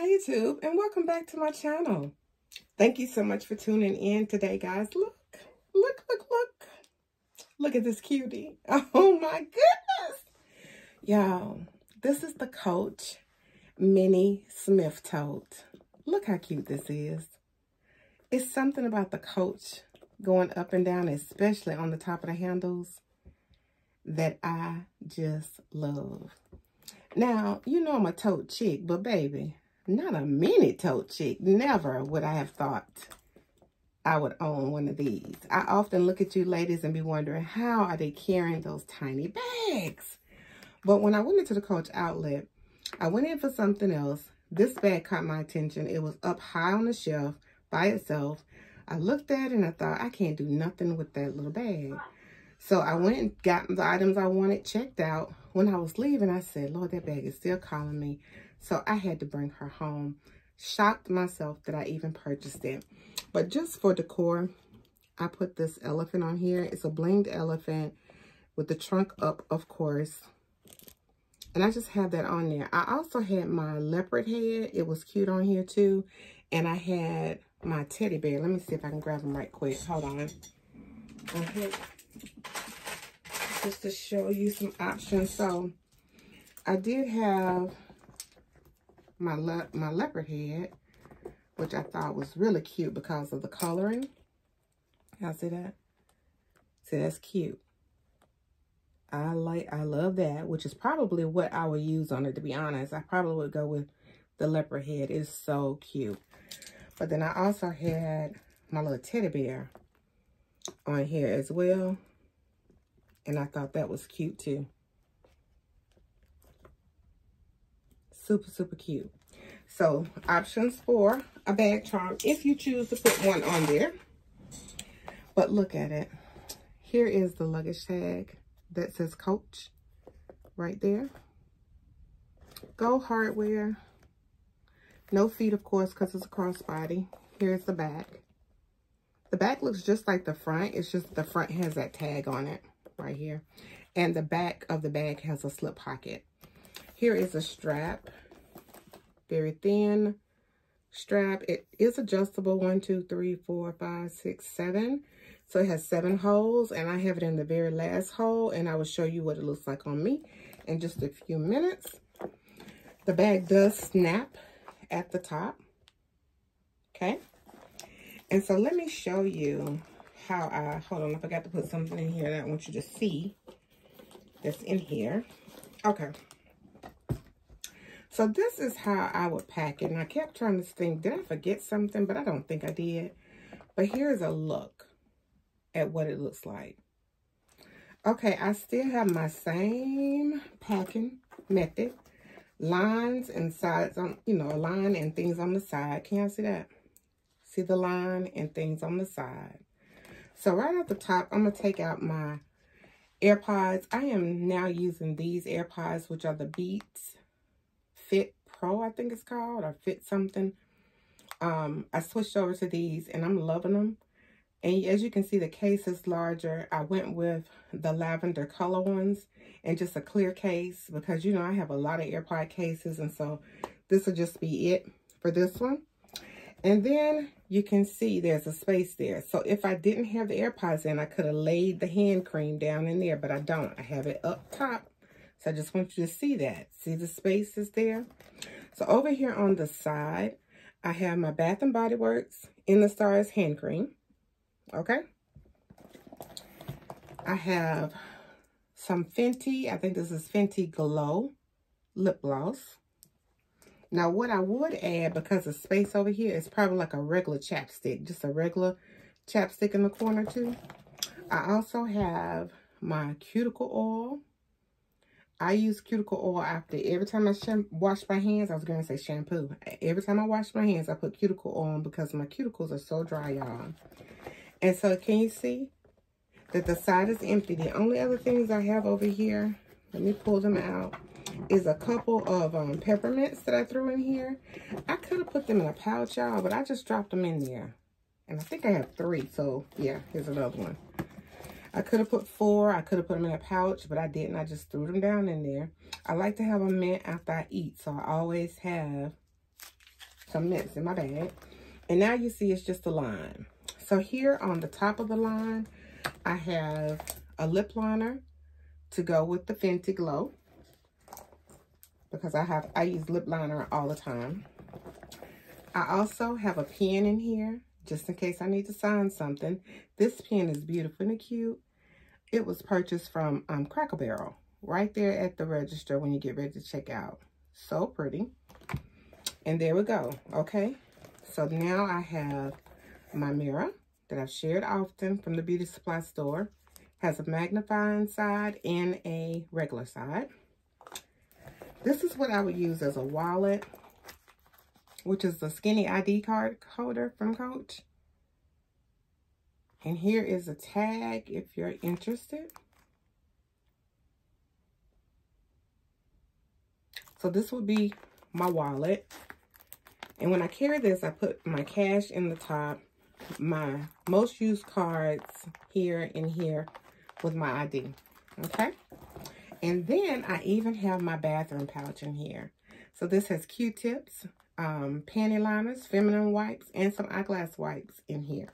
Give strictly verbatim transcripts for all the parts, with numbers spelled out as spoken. Hi YouTube, and welcome back to my channel. Thank you so much for tuning in today, guys. Look, look, look, look. Look at this cutie. Oh my goodness. Y'all, this is the Coach Mini Smith tote. Look how cute this is. It's something about the Coach going up and down, especially on the top of the handles, that I just love. Now, you know I'm a tote chick, but baby, not a mini tote chick. Never would I have thought I would own one of these. I often look at you ladies and be wondering, how are they carrying those tiny bags? But when I went into the Coach outlet, I went in for something else. This bag caught my attention. It was up high on the shelf by itself. I looked at it and I thought, I can't do nothing with that little bag. So I went and got the items I wanted checked out. When I was leaving, I said, Lord, that bag is still calling me. So I had to bring her home. Shocked myself that I even purchased it. But just for decor, I put this elephant on here. It's a blinged elephant with the trunk up, of course. And I just had that on there. I also had my leopard head. It was cute on here too. And I had my teddy bear. Let me see if I can grab him right quick. Hold on. Okay. Just to show you some options. So I did have my le my leopard head, which I thought was really cute because of the coloring. Y'all see that? See, that's cute. I like, I love that, which is probably what I would use on it, to be honest. I probably would go with the leopard head. It's so cute. But then I also had my little teddy bear on here as well. And I thought that was cute too. Super, super cute. So options for a bag charm if you choose to put one on there. But look at it. Here is the luggage tag that says Coach right there. Go hardware. No feet, of course, because it's a crossbody. Here's the back. The back looks just like the front. It's just the front has that tag on it. Right here, and the back of the bag has a slip pocket. Here is a strap, very thin strap. It is adjustable, one, two, three, four, five, six, seven. So it has seven holes, and I have it in the very last hole, and I will show you what it looks like on me in just a few minutes. The bag does snap at the top, okay? And so let me show you how I, hold on, I forgot to put something in here that I want you to see that's in here. Okay. So this is how I would pack it. And I kept trying to think, did I forget something? But I don't think I did. But here's a look at what it looks like. Okay, I still have my same packing method. Lines and sides on, you know, a line and things on the side. Can y'all see that? See the line and things on the side. So right at the top, I'm going to take out my AirPods. I am now using these AirPods, which are the Beats Fit Pro, I think it's called, or Fit something. Um, I switched over to these, and I'm loving them. And as you can see, the case is larger. I went with the lavender color ones and just a clear case because, you know, I have a lot of AirPod cases, and so this will just be it for this one. And then you can see there's a space there. So if I didn't have the AirPods in, I could have laid the hand cream down in there, but I don't. I have it up top. So I just want you to see that. See the space is there? So over here on the side, I have my Bath and Body Works In the Stars hand cream. Okay. I have some Fenty. I think this is Fenty Glow lip gloss. Now, what I would add, because the space over here is probably like a regular chapstick, just a regular chapstick in the corner too. I also have my cuticle oil. I use cuticle oil after every time I wash my hands. I was going to say shampoo. Every time I wash my hands, I put cuticle oil on because my cuticles are so dry, y'all. And so can you see that the side is empty? The only other things I have over here, let me pull them out, is a couple of um, peppermints that I threw in here. I could have put them in a pouch, y'all, but I just dropped them in there. And I think I have three, so yeah, here's another one. I could have put four. I could have put them in a pouch, but I didn't. I just threw them down in there. I like to have a mint after I eat, so I always have some nets in my bag. And now you see it's just a line. So here on the top of the line, I have a lip liner to go with the Fenty Glow, because I have I use lip liner all the time. I also have a pen in here, just in case I need to sign something. This pen is beautiful and cute. It was purchased from um, Cracker Barrel, right there at the register when you get ready to check out. So pretty. And there we go, okay? So now I have my mirror that I've shared often from the beauty supply store. Has a magnifying side and a regular side. This is what I would use as a wallet, which is the skinny I D card holder from Coach. And here is a tag if you're interested. So this would be my wallet. And when I carry this, I put my cash in the top, my most used cards here and here with my I D, okay? And then I even have my bathroom pouch in here. So this has Q-tips, um, panty liners, feminine wipes, and some eyeglass wipes in here.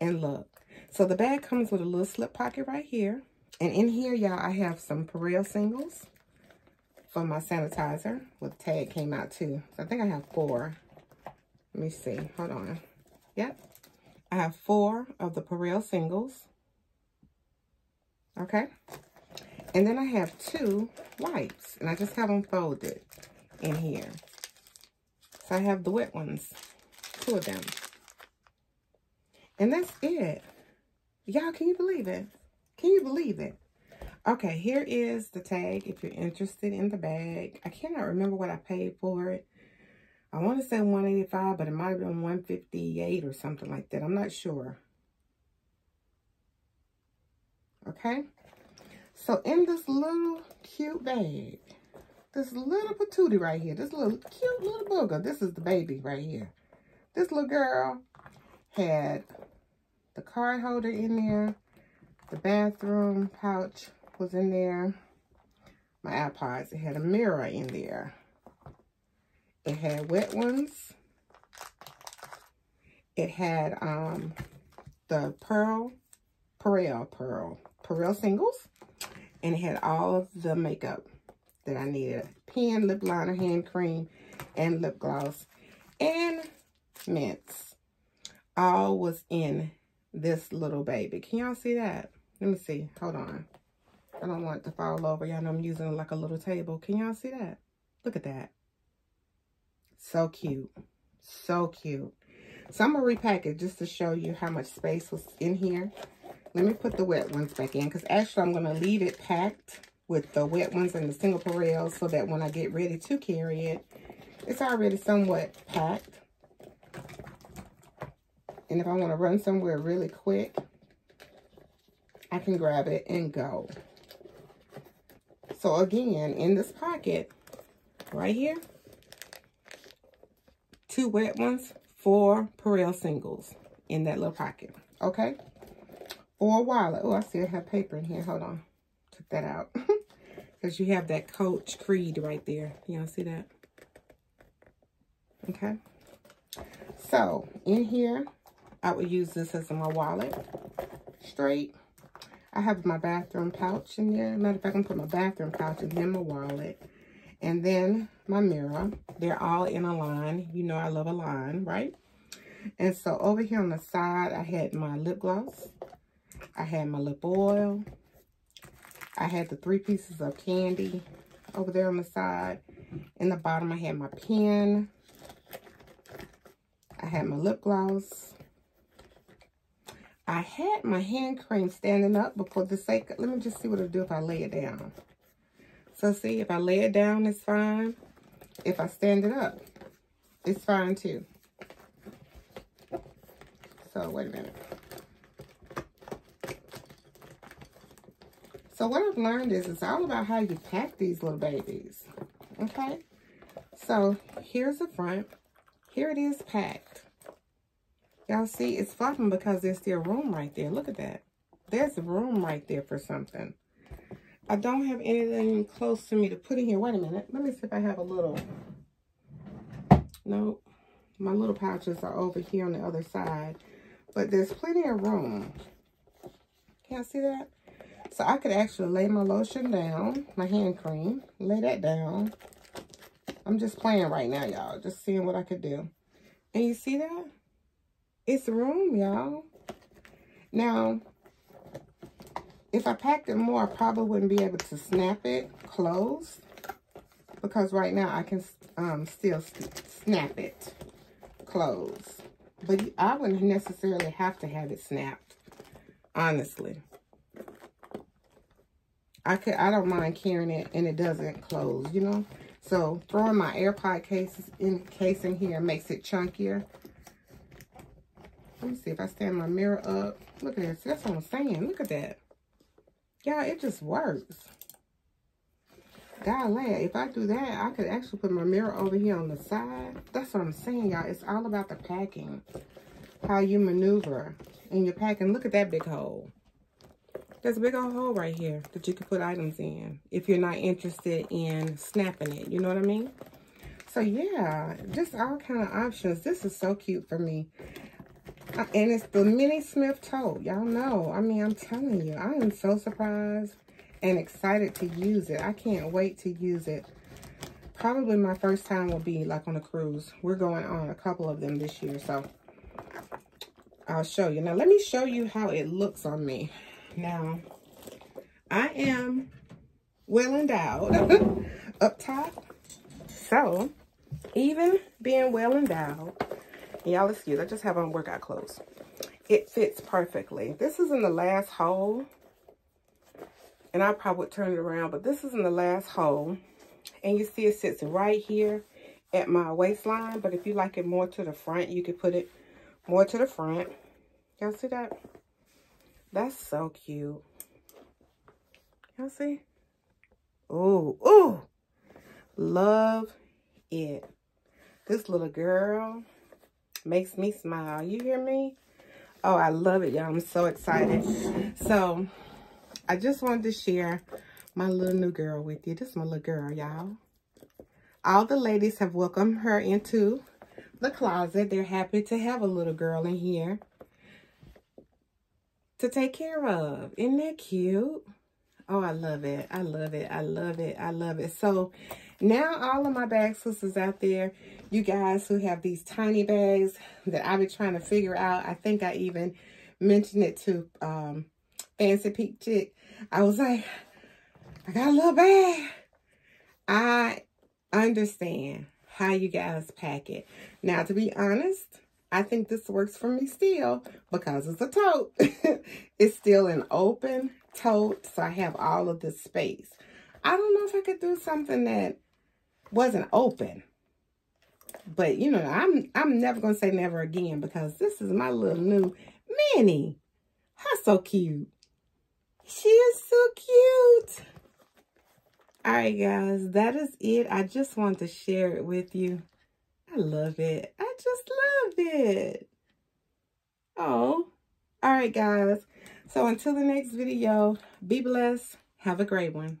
And look, so the bag comes with a little slip pocket right here. And in here, y'all, I have some Purell singles for my sanitizer. Well, the tag came out too. So I think I have four. Let me see, hold on. Yep, I have four of the Purell singles, okay? And then I have two wipes, and I just have them folded in here. So I have the wet ones, two of them. And that's it. Y'all, can you believe it? Can you believe it? Okay, here is the tag if you're interested in the bag. I cannot remember what I paid for it. I want to say one eighty-five, but it might have been one fifty-eight or something like that. I'm not sure. Okay? So in this little cute bag, this little patootie right here, this little cute little booger, this is the baby right here. This little girl had the card holder in there. The bathroom pouch was in there. My iPods, it had a mirror in there. It had wet ones. It had um, the Purell, Purell, Purell, Purell singles. And it had all of the makeup that I needed. Pen, lip liner, hand cream, and lip gloss. And mints. All was in this little baby. Can y'all see that? Let me see. Hold on. I don't want it to fall over. Y'all know I'm using it like a little table. Can y'all see that? Look at that. So cute. So cute. So I'm going to repack it just to show you how much space was in here. Let me put the wet ones back in, because actually I'm going to leave it packed with the wet ones and the single Purell so that when I get ready to carry it, it's already somewhat packed. And if I want to run somewhere really quick, I can grab it and go. So again, in this pocket right here, two wet ones, four Purell singles in that little pocket, okay? Or a wallet. Oh, I still have paper in here. Hold on. Took that out. Because you have that Coach Creed right there. Y'all see that? Okay. So, in here, I would use this as my wallet. Straight. I have my bathroom pouch in there. Matter of fact, I'm going to put my bathroom pouch and then my wallet. And then my mirror. They're all in a line. You know I love a line, right? And so, over here on the side, I had my lip gloss. I had my lip oil. I had the three pieces of candy over there on the side. In the bottom, I had my pen. I had my lip gloss. I had my hand cream standing up, but for the sake of, let me just see what it'll do if I lay it down. So see, if I lay it down, it's fine. If I stand it up, it's fine too. So wait a minute. So what I've learned is it's all about how you pack these little babies, okay? So here's the front. Here it is packed. Y'all see, it's flopping because there's still room right there. Look at that. There's room right there for something. I don't have anything close to me to put in here. Wait a minute. Let me see if I have a little. Nope. My little pouches are over here on the other side, but there's plenty of room. Can't see that? So I could actually lay my lotion down, my hand cream, lay that down. I'm just playing right now, y'all, just seeing what I could do. And you see that? It's room, y'all. Now, if I packed it more, I probably wouldn't be able to snap it closed, because right now I can um, still snap it closed. But I wouldn't necessarily have to have it snapped, honestly. I could, I don't mind carrying it and it doesn't close, you know? So throwing my AirPod cases in case in here makes it chunkier. Let me see if I stand my mirror up. Look at this. That's what I'm saying. Look at that. Y'all, it just works. God, lad, if I do that, I could actually put my mirror over here on the side. That's what I'm saying, y'all. It's all about the packing, how you maneuver in your packing. Look at that big hole. There's a big old hole right here that you can put items in if you're not interested in snapping it. You know what I mean? So, yeah, just all kind of options. This is so cute for me. Uh, and it's the mini Smith tote. Y'all know. I mean, I'm telling you, I am so surprised and excited to use it. I can't wait to use it. Probably my first time will be like on a cruise. We're going on a couple of them this year, so I'll show you. Now, let me show you how it looks on me. Now, I am well endowed up top. So, even being well endowed, y'all excuse, I just have on workout clothes. It fits perfectly. This is in the last hole. And I probably would turn it around, but this is in the last hole. And you see it sits right here at my waistline. But if you like it more to the front, you could put it more to the front. Y'all see that? That's so cute. Y'all see? Ooh, ooh. Love it. This little girl makes me smile. You hear me? Oh, I love it, y'all. I'm so excited. So, I just wanted to share my little new girl with you. This is my little girl, y'all. All the ladies have welcomed her into the closet. They're happy to have a little girl in here to take care of. Isn't that cute? Oh, I love it. I love it. I love it. I love it. So now all of my bag sisters out there, you guys who have these tiny bags that I've been trying to figure out, I think I even mentioned it to um, Fancy Peak Chick. I was like, I got a little bag. I understand how you guys pack it. Now, to be honest, I think this works for me still because it's a tote. It's still an open tote, so I have all of this space. I don't know if I could do something that wasn't open. But, you know, I'm I'm never going to say never again because this is my little new Minnie. She's so cute. She is so cute. All right, guys, that is it. I just wanted to share it with you. I love it. I just love it. Oh, all right, guys. So until the next video, be blessed. Have a great one.